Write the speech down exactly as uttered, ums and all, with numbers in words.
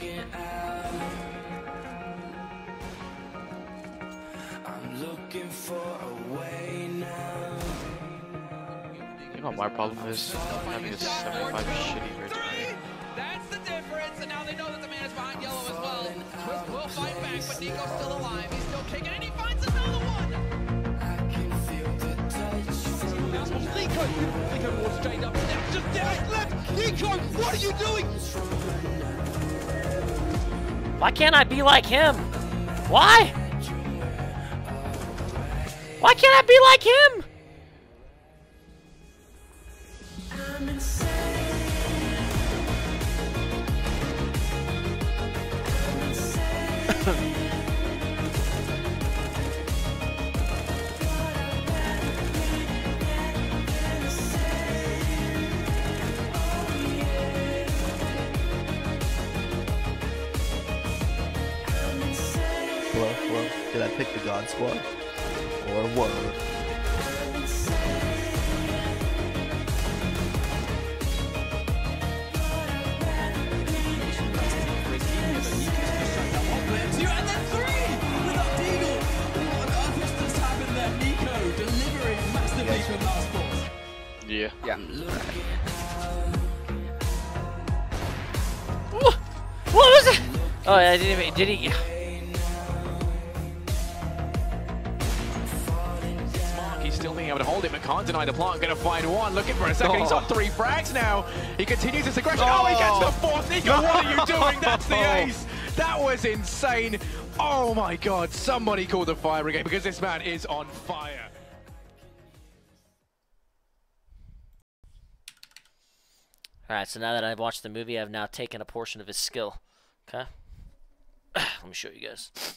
looking out. I'm looking for a way now. You know what my problem is? I'm having a seventy-five shitty return. That's the difference, and now they know that the man is behind yellow as well. Twist will fight back, but Niko's still alive. He's still kicking, and he finds another one! I can feel the touch. NiKo! NiKo walks straight up, snaps just down left! NiKo, what are you doing? Why can't I be like him? Why? Why can't I be like him? Hello, hello. Did I pick the God Squad? Or what? And then three! Without Deagle! What on earth has just happened there? NiKo delivering massively from last boss. Yeah. Yeah. What? What was it? Oh, yeah, I didn't even. Did he. Still being able to hold it, but can't deny the plant. Gonna find one, looking for a second. Oh. He's on three frags now. He continues his aggression. Oh, oh he gets the fourth. NiKo, what are you doing? That's the ace. That was insane. Oh my God, somebody call the fire brigade because this man is on fire. All right, so now that I've watched the movie, I've now taken a portion of his skill. Okay? Let me show you guys.